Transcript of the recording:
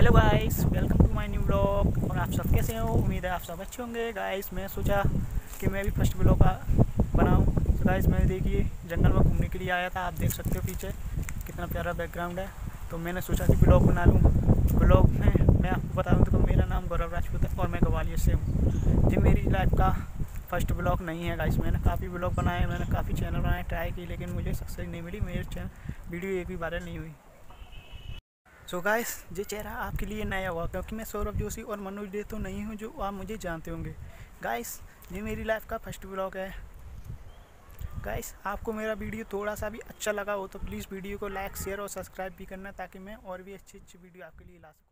Hello guys, welcome to my new blog. और आप सब कैसे हो? उम्मीद है आप सब अच्छे होंगे। गाइस मैं सोचा कि मैं भी फर्स्ट ब्लॉग बनाऊं। तो गाइस मैं देखिए जंगल में घूमने के लिए आया था। आप देख सकते हो पीछे कितना प्यारा बैकग्राउंड है। तो मैंने सोचा कि ब्लॉग बना लूँ। ब्लॉग में मैं आपको बता दूँ तो मेरा नाम गौरव राजपूत है और मैं ग्वालियर से हूँ। ये मेरी लाइफ का फर्स्ट ब्लॉग नहीं है गाइस। मैंने काफ़ी ब्लॉग बनाए, मैंने काफ़ी चैनल बनाए, ट्राई की, लेकिन मुझे सक्सेस नहीं मिली। मेरे चैनल वीडियो एक भी वायरल नहीं हुई। सो गाइस ये चेहरा आपके लिए नया हुआ क्योंकि मैं सौरभ जोशी और मनोज डे तो नहीं हूँ जो आप मुझे जानते होंगे। गाइस ये मेरी लाइफ का फर्स्ट ब्लॉग है। गाइस आपको मेरा वीडियो थोड़ा सा भी अच्छा लगा हो तो प्लीज़ वीडियो को लाइक, शेयर और सब्सक्राइब भी करना ताकि मैं और भी अच्छी अच्छी वीडियो आपके लिए ला सकूँ।